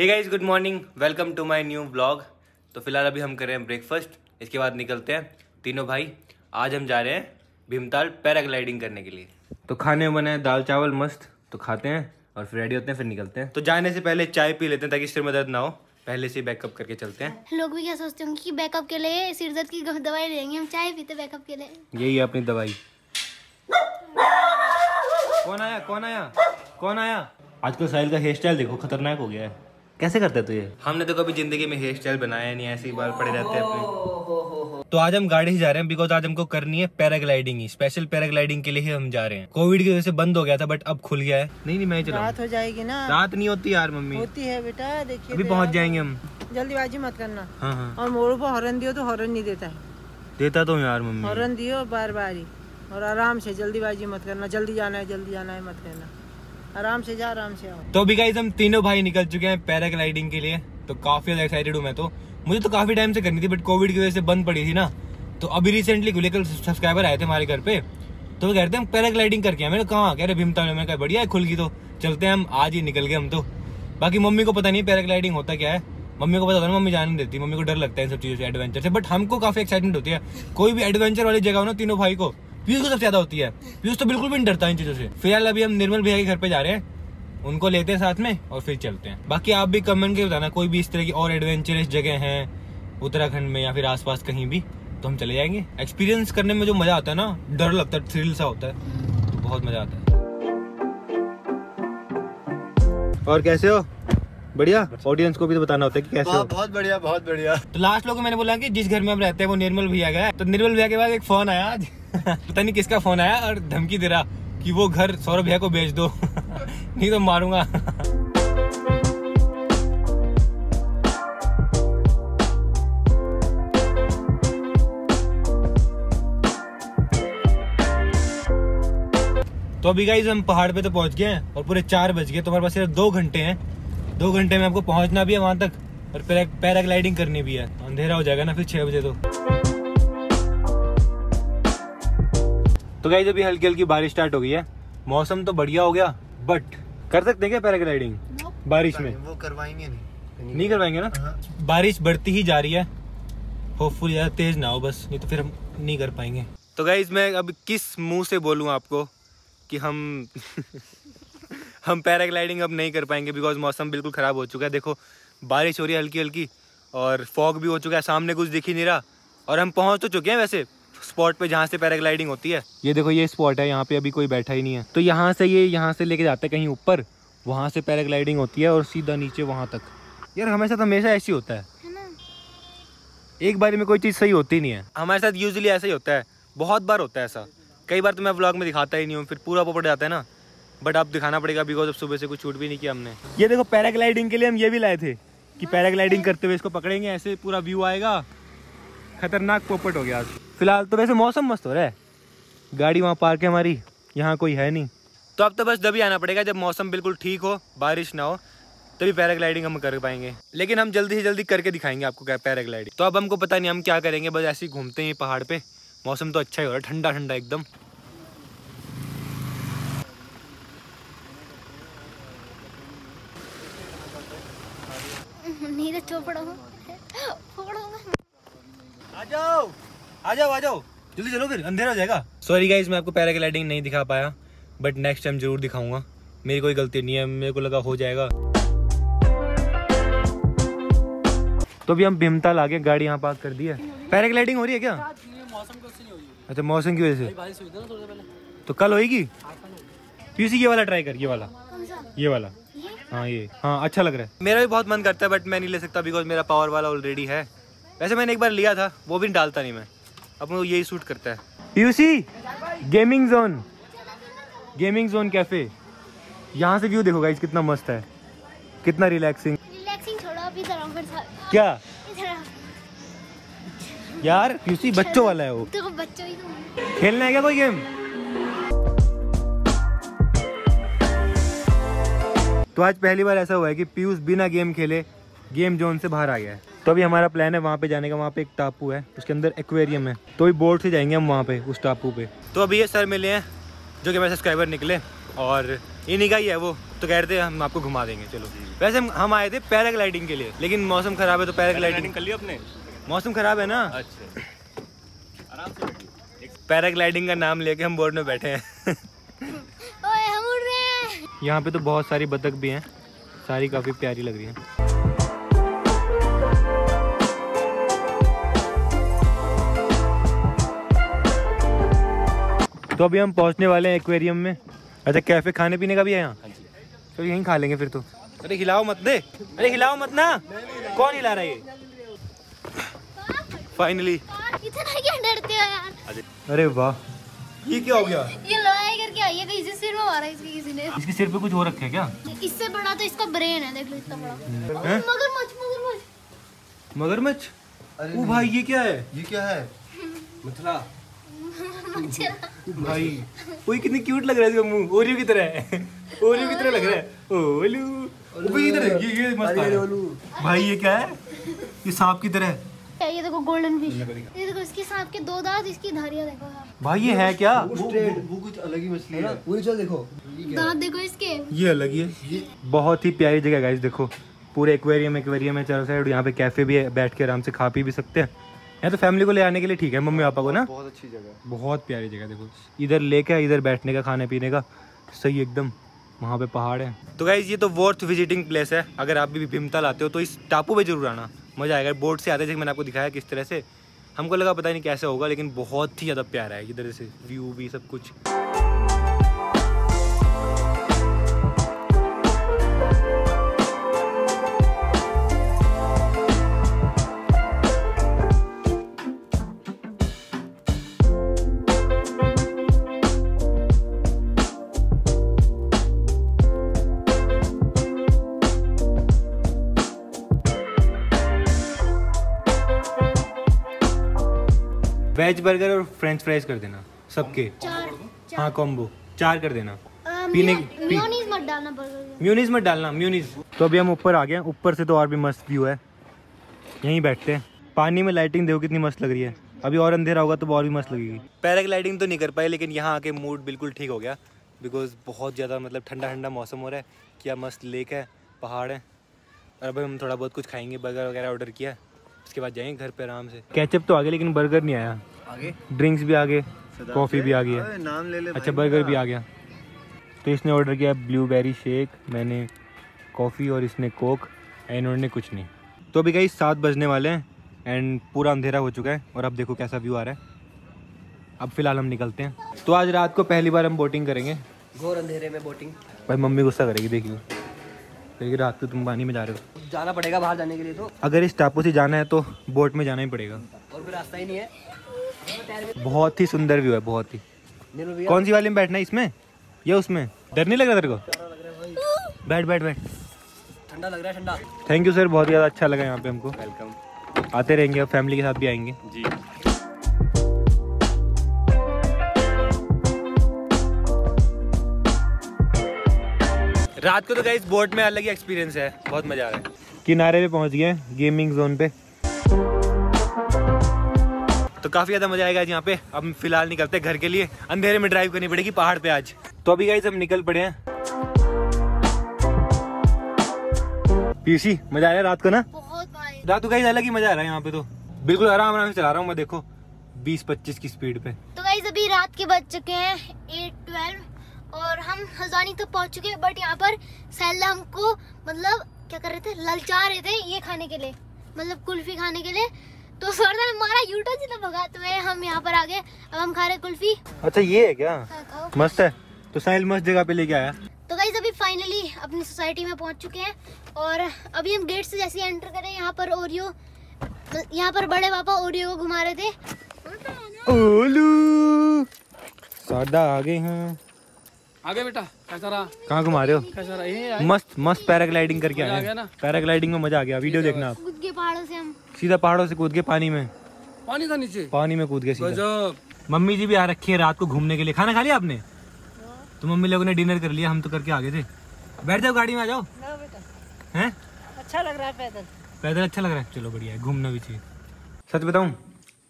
Hey guys, good morning, welcome to my new vlog. तो फिलहाल अभी हम कर रहे हैं ब्रेकफास्ट, इसके बाद निकलते हैं तीनों भाई। आज हम जा रहे हैं भीमताल पैराग्लाइडिंग करने के लिए। तो खाने में बना है दाल चावल मस्त, तो खाते हैं और फिर रेडी होते हैं, फिर निकलते हैं। तो जाने से पहले चाय पी लेते हैं ताकि सिर में दर्द ना हो, पहले से बैकअप करके चलते हैं। लोग भी क्या सोचते होंगे कि बैकअप के लिए सिर दर्द की दवाई लेंगे, हम चाय पीते बैकअप के लिए। यही है अपनी दवाई। कौन आया? आजकल साहिल का हेयर स्टाइल देखो, खतरनाक हो गया है। कैसे करते तू ये? हमने तो कभी जिंदगी में हेयर स्टाइल बनाया नहीं, ऐसे ही बाल पड़े रहते हैं अपने। तो आज हम गाड़ी से जा रहे हैं बिकॉज आज हमको करनी है पैराग्लाइडिंग। स्पेशल पैराग्लाइडिंग के लिए ही हम जा रहे हैं। कोविड की वजह से बंद हो गया था बट अब खुल गया है। नहीं मैं चला, रात हो जाएगी ना। रात नहीं होती यार मम्मी, होती है बेटा। देखिए अभी पहुँच जाएंगे हम, जल्दीबाजी मत करना। हाँ, और मोड़ों पर हॉर्न दियो तो हॉर्न नहीं देता है। देता तो यार मम्मी, हॉर्न दियो बार बार ही, और आराम से, जल्दीबाजी मत करना। जल्दी जाना है मत करना, आराम से जा, आराम से आओ। तो अभी गाइस हम तीनों भाई निकल चुके हैं पैराग्लाइडिंग के लिए। तो काफी एक्साइटेड हूँ मैं तो, मुझे तो काफी टाइम से करनी थी बट कोविड की वजह से बंद पड़ी थी ना। तो अभी रिसेंटली खुले, कल सब्सक्राइबर आए थे हमारे घर पे, तो वो कहते हैं हम पैराग्लाइडिंग करके आए। मैंने कहा कह रहे भीमताल में, बढ़िया है खुल गई तो चलते हैं। हम आज ही निकल गए हम तो। बाकी मम्मी को पता नहीं पैराग्लाइडिंग होता क्या है, मम्मी को पता था, मम्मी जाने देती, मम्मी को डर लगता है इन सब चीज़ों से, एडवेंचर से। बट हमको काफी एक्साइटमेंट होती है, कोई भी एडवेंचर वाली जगह हो ना, तीनों भाई को, पीयूष को सबसे ज्यादा होती है। पीयूष तो बिल्कुल भी नहीं डरता इन चीजों से। फिलहाल अभी हम निर्मल भैया के घर पे जा रहे हैं, उनको लेते हैं साथ में और फिर चलते हैं। बाकी आप भी कमेंट के बताना कोई भी इस तरह की और एडवेंचरस जगह है उत्तराखंड में या फिर आसपास कहीं भी, तो हम चले जाएंगे। एक्सपीरियंस करने में जो मजा आता है ना, डर लगता है, थ्रिल सा होता है, तो बहुत मजा आता है। और कैसे हो? बढ़िया। ऑडियंस को भी तो बताना होता है कि कैसे हो। बहुत बढ़िया, बहुत बढ़िया। तो लास्ट लोग मैंने बोला कि जिस घर में हम रहते हैं वो निर्मल भैया का है। तो निर्मल भैया के बाद एक फोन आया आज, पता नहीं किसका फोन आया, और धमकी दे रहा कि वो घर सौरभ भैया को बेच दो नहीं तो मारूंगा। तो अभी गाइस हम पहाड़ पे तो पहुंच गए हैं और पूरे 4 बज गए। तो हमारे पास सिर्फ 2 घंटे हैं, 2 घंटे में आपको पहुंचना भी है वहां तक और पैराग्लाइडिंग करनी भी है। अंधेरा हो जाएगा ना फिर 6 बजे। तो गाइस अभी हल्की हल्की बारिश स्टार्ट हो गई है, मौसम तो बढ़िया हो गया बट कर सकते हैं क्या पैराग्लाइडिंग बारिश में? वो करवाएंगे नहीं करवाएंगे ना। बारिश बढ़ती ही जा रही है, होपफुली ज्यादा तेज ना हो बस, नहीं तो फिर हम नहीं कर पाएंगे। तो गाइस मैं अब किस मुंह से बोलूँ आपको कि हम पैराग्लाइडिंग अब नहीं कर पाएंगे बिकॉज मौसम बिल्कुल ख़राब हो चुका है। देखो बारिश हो रही है हल्की हल्की और फॉग भी हो चुका है, सामने कुछ दिख ही नहीं रहा। और हम पहुंच तो चुके हैं वैसे स्पॉट पे जहाँ से पैराग्लाइडिंग होती है। ये देखो ये स्पॉट है, यहाँ पे अभी कोई बैठा ही नहीं है। तो यहाँ से लेके जाते हैं कहीं ऊपर, वहाँ से पैराग्लाइडिंग होती है और सीधा नीचे वहाँ तक। यार हमेशा ऐसे ही होता है, एक बार में कोई चीज़ सही होती नहीं है हमारे साथ, यूजली ऐसा ही होता है, बहुत बार होता है ऐसा। कई बार तो मैं व्लॉग में दिखाता ही नहीं हूँ, फिर पूरा पड़ जाता है ना, बट अब दिखाना पड़ेगा बिकॉज अब सुबह से कुछ शूट भी नहीं किया हमने। ये देखो पैराग्लाइडिंग के लिए हम ये भी लाए थे कि पैराग्लाइडिंग करते हुए इसको पकड़ेंगे, ऐसे पूरा व्यू आएगा। खतरनाक पोपट हो गया आज। फिलहाल तो वैसे मौसम मस्त हो रहा है। गाड़ी वहाँ पार्क है हमारी, यहाँ कोई है नहीं। तो अब तो बस तभी आना पड़ेगा जब मौसम बिल्कुल ठीक हो, बारिश ना हो, तभी पैराग्लाइडिंग हम कर पाएंगे। लेकिन हम जल्दी से जल्दी करके दिखाएंगे आपको क्या पैराग्लाइडिंग। तो अब हमको पता नहीं हम क्या करेंगे, बस ऐसे ही घूमते हैं पहाड़ पे। मौसम तो अच्छा ही हो रहा है, ठंडा ठंडा एकदम। आ जाओ जल्दी चलो फिर अंधेरा हो जाएगा। सॉरी गाइस मैं आपको पैराग्लाइडिंग नहीं दिखा पाया बट नेक्स्ट टाइम जरूर दिखाऊंगा, मेरी कोई गलती नहीं है, मेरे को लगा हो जाएगा। तो अभी हम भीमताल आ गए, गाड़ी यहाँ पार्क कर दी है। पैराग्लाइडिंग हो रही है क्या? अच्छा मौसम की वजह से। तो कल होगी पीयूष, ये वाला ट्राई कर, ये वाला। हाँ ये, हाँ अच्छा लग रहा है। मेरा भी बहुत मन करता है बट मैं नहीं ले सकता बिकॉज मेरा पावर वाला ऑलरेडी है। वैसे मैंने एक बार लिया था, वो भी डालता नहीं मैं, अब मुझे यही सूट करता है। पीयूसी गेमिंग जोन कैफे, यहाँ से व्यू देखो गाइस कितना मस्त है, कितना रिलैक्सिंग। छोड़ो अभी क्या यार, पीयूसी बच्चों वाला है वो, तो बच्चों ही तो खेलना है क्या कोई गेम? तो आज पहली बार ऐसा हुआ है कि पीयूष बिना गेम खेले गेम जोन से बाहर आ गया है। तो अभी हमारा प्लान है वहाँ पे जाने का, वहाँ पे एक टापू है उसके अंदर एक्वेरियम है, तो अभी बोर्ड से जाएंगे हम वहाँ पे उस टापू पे। तो अभी ये सर मिले हैं जो कि मेरे सब्सक्राइबर निकले, और इन्हीं का ही है वो, तो कह रहे थे हम आपको घुमा देंगे। चलो वैसे हम आए थे पैराग्लाइडिंग के लिए, लेकिन मौसम खराब है तो पैराग्लाइडिंग कर लिया आपने? मौसम खराब है ना। अच्छा आराम से। पैराग्लाइडिंग का नाम लेके हम बोर्ड में बैठे हैं। ओए हम उड़ रहे हैं। यहाँ पे तो बहुत सारी बतख भी हैं, सारी काफी प्यारी लग रही है। तो अभी हम पहुँचने वाले हैं एक्वेरियम में। अच्छा कैफे खाने पीने का भी है यहाँ? तो यहीं खा लेंगे फिर तो। अरे हिलाओ मत दे, अरे हिलाओ मत ना। कौन हिला रहा है ये? फाइनली। इतना क्या डरते हो यार? अरे वाह, ये क्या हो गया? ये लोहा करके आई है, किसी सिर में मारा इसके किसी ने। इसके सिर पे कुछ हो रखा है क्या? इससे बड़ा तो इसका ब्रेन है, देख लो इतना बड़ा। मगरमच्छ, मगरमच्छ, मगरमच्छ। ओ भाई ये क्या है? ये क्या है? मछला भाई। कोई कितनी क्यूट लग रहा है इसका मुंह, ओरियो की तरह है। ओरियो की तरह लग रहा है। ओलू ऊपर की तरह। ये मस्त है भाई। ये क्या है? ये सांप की तरह है। ये देखो गोल्डन फिश, ये देखो इसके सांप के दो दांत, इसकी धारियां देखो भाई। ये है क्या? वो कुछ अलग ही मछली है। पूरी चल देखो दांत, देखो इसके, ये अलग ही है। बहुत ही प्यारी जगह गाइस, देखो पूरे एक्वेरियम है चारों साइड। यहाँ पे कैफे भी है, बैठ के आराम से खा पी भी सकते हैं। यहाँ तो फैमिली को ले आने के लिए ठीक है, मम्मी पापा को ना। बहुत अच्छी जगह, बहुत प्यारी जगह। देखो इधर लेक है, इधर बैठने का खाने पीने का सही एकदम। वहाँ पे पहाड़ है। तो गाइज ये तो वर्थ विजिटिंग प्लेस है। अगर आप भी भीमताल आते हो तो इस टापू पे जरूर आना, मज़ा आएगा। बोट से आते जैसे मैंने आपको दिखाया किस तरह से, हमको लगा पता नहीं कैसे होगा, लेकिन बहुत ही ज़्यादा प्यारा है इधर से व्यू भी सब कुछ। वेज बर्गर और फ्रेंच फ्राइज कर देना सबके। हाँ कॉम्बो चार कर देना। पीने म्यूनीज मत डालना, बर्गर म्यूनीज मत डालना, म्यूनीज। तो अभी हम ऊपर आ गए, ऊपर से तो और भी मस्त व्यू है। यहीं बैठते हैं, पानी में लाइटिंग देखो कितनी मस्त लग रही है। अभी और अंधेरा होगा तो और भी मस्त लगेगी। पैराग्लाइडिंग तो नहीं कर पाए, लेकिन यहाँ आके मूड बिल्कुल ठीक हो गया, बिकॉज बहुत ज़्यादा मतलब ठंडा ठंडा मौसम हो रहा है। क्या मस्त लेक है, पहाड़ है। और अभी हम थोड़ा बहुत कुछ खाएंगे, बर्गर वगैरह ऑर्डर किया, उसके बाद जाएंगे घर पे आराम से। केचप तो आ गया लेकिन बर्गर नहीं आया। आगे ड्रिंक्स भी आ गए, कॉफ़ी भी आ गई है, नाम ले ले। अच्छा बर्गर भी आ गया। तो इसने ऑर्डर किया ब्लूबेरी शेक, मैंने कॉफ़ी और इसने कोक, एंड इन्होंने कुछ नहीं। तो अभी गाइस 7 बजने वाले हैं एंड पूरा अंधेरा हो चुका है, और अब देखो कैसा व्यू आ रहा है। अब फिलहाल हम निकलते हैं। तो आज रात को पहली बार हम बोटिंग करेंगे, घोर अंधेरे में बोटिंग। भाई मम्मी गुस्सा करेगी देखिए, क्योंकि रात को तुम पानी में जा रहे हो। जाना पड़ेगा बाहर, जाने के लिए तो अगर इस टापू से जाना है तो बोट में जाना ही पड़ेगा, और कोई रास्ता ही नहीं है। बहुत ही सुंदर व्यू है, बहुत ही। कौन सी वाली में बैठना है, इसमें या उसमें? डर नहीं लग रहा तेरे को? बैठ बैठ बैठ, ठंडा लग रहा है, ठंडा। थैंक यू सर, बहुत ज़्यादा अच्छा लगा यहाँ पे हमको। वेलकम, आते रहेंगे और फैमिली के साथ भी आएंगे जी। रात को तो गाइस बोट में अलग ही एक्सपीरियंस है, बहुत मज़ा आ रहा है। किनारे पे पहुँच गए, गेमिंग जोन पे, तो काफ़ी ज़्यादा मज़ा आएगा आज यहाँ पे। अब फिलहाल निकलते हैं घर के लिए, अंधेरे में ड्राइव करनी पड़ेगी पहाड़ पे आज। तो अभी गाइस हम निकल पड़े हैं। पीयूषी मज़ा आ रहा है रात को ना? बहुत। रात को गाइस अलग ही मज़ा आ रहा है यहाँ पे, तो बिल्कुल आराम आराम से चला रहा हूँ मैं, देखो 20-25 की स्पीड पे। तो गाइस अभी रात के बज चुके हैं 8-12 और हम हजानी तक पहुँच चुके हैं। बट यहाँ पर सैला हमको मतलब क्या कर रहे थे, ललचा रहे थे ये खाने के लिए, मतलब कुल्फी खाने के लिए। तो सर ने हमारा यूटा जितना भगाते हुए हम यहाँ पर आ गए। अब हम खा रहे कुल्फी। अच्छा ये है क्या? हाँ, मस्त है। तो साहिल मस्त जगह पे लेके आया। तो गाइस अभी फाइनली अपनी सोसाइटी में पहुँच चुके हैं, और अभी हम गेट से जैसे एंटर करें यहाँ पर ओरियो, यहाँ पर बड़े पापा ओरियो को घुमा रहे थे। ओलू सादा आ गए हैं। आगे बेटा कैसा रहा? कहाँ घुमा रहे हो? कैसा रहा? मस्त मस्त पैराग्लाइडिंग करके आए हैं ना। पैराग्लाइडिंग में मजा आ गया, वीडियो देखना आप। कूद के पहाड़ों से, हम सीधा पहाड़ों से कूद के पानी में, पानी था नीचे, पानी में कूद के सीधा। मम्मी जी भी आ रखी है रात को घूमने के लिए। खाना खा लिया आपने? तो मम्मी लोगों ने डिनर कर लिया, हम तो करके आ गए थे। बैठ जाओ गाड़ी में, आ जाओ। है अच्छा लग रहा है पैदल, पैदल अच्छा लग रहा है, चलो बढ़िया है, घूमना भी चाहिए। सच बताऊँ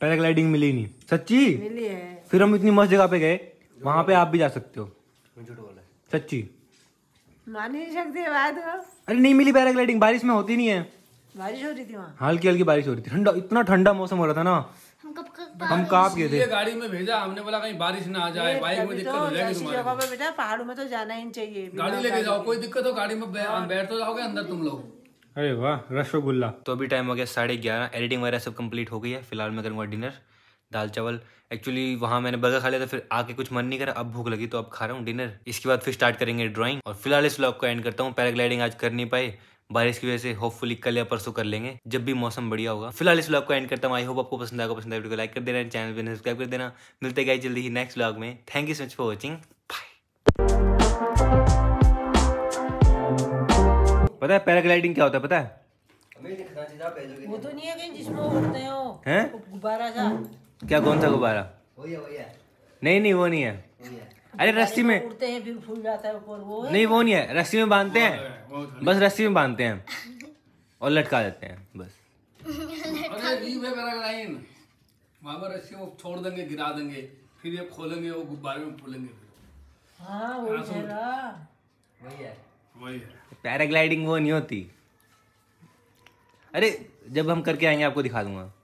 पैराग्लाइडिंग मिली नहीं, सच्ची मिली है। फिर हम इतनी मस्त जगह पे गए, वहाँ पे आप भी जा सकते हो, सच्ची। मान ही नहीं सकते बात। अरे नहीं मिली पैराग्लाइडिंग, बारिश में होती नहीं है। बारिश हो रही थी वहाँ, हल्की हल्की बारिश हो रही थी, ठंडा, इतना ठंडा मौसम हो रहा था ना, हम कांप गए थे। गाड़ी में भेजा हमने, बोला कहीं बारिश ना आ जाए, बाइक में दिक्कत हो जाएगी तुम्हारे। बेटा पहाड़ों में तो जाना ही चाहिए, गाड़ी लेके जाओ, कोई दिक्कत हो गाड़ी में बैठ तो जाओगे अंदर तुम लोग। अरे वाह रसगुल्ला। तो अभी टाइम हो गया 11:30, एडिटिंग वगैरह सब कंप्लीट हो गई है। फिलहाल मैं करूँगा डिनर, दाल चावल। एक्चुअली वहाँ मैंने बर्गर खा लिया था, फिर आके कुछ मन नहीं करा, अब भूख लगी तो अब खा रहा हूँ डिनर। इसके बाद फिर स्टार्ट करेंगे ड्राइंग, और फिलहाल इस व्लॉग को एंड करता हूँ। पैराग्लाइडिंग आज कर नहीं पाए बारिश की वजह से, होपफुली कल या परसों कर लेंगे जब भी मौसम बढ़िया होगा। फिलहाल इस व्लॉग को एंड करता हूँ। आई होप आपको पसंद आएगा, पसंद आए वीडियो को लाइक कर देना, चैनल पर सब्सक्राइब कर देना। मिलते गए जल्दी ही नेक्स्ट व्लॉग में। Thank you so much for watching, bye. पता है पैराग्लाइडिंग क्या होता है? पता है वो तो नहीं है कहीं जिसमें उड़ते हो, हैं गुब्बारा सा? क्या कौन सा गुब्बारा? वही है। नहीं वो नहीं है, अरे रस्सी में उड़ते हैं फिर फूल जाता है ऊपर, वो है? नहीं वो नहीं है, रस्सी में बांधते हैं, बस रस्सी में बांधते हैं और लटका देते हैं बस। अरे रस्सी को छोड़ देंगे, गिरा देंगे, फिर ये खोलेंगे, वो गुब्बारे में फूलेंगे। पैराग्लाइडिंग वो नहीं होती। अरे जब हम करके आएंगे आपको दिखा दूंगा।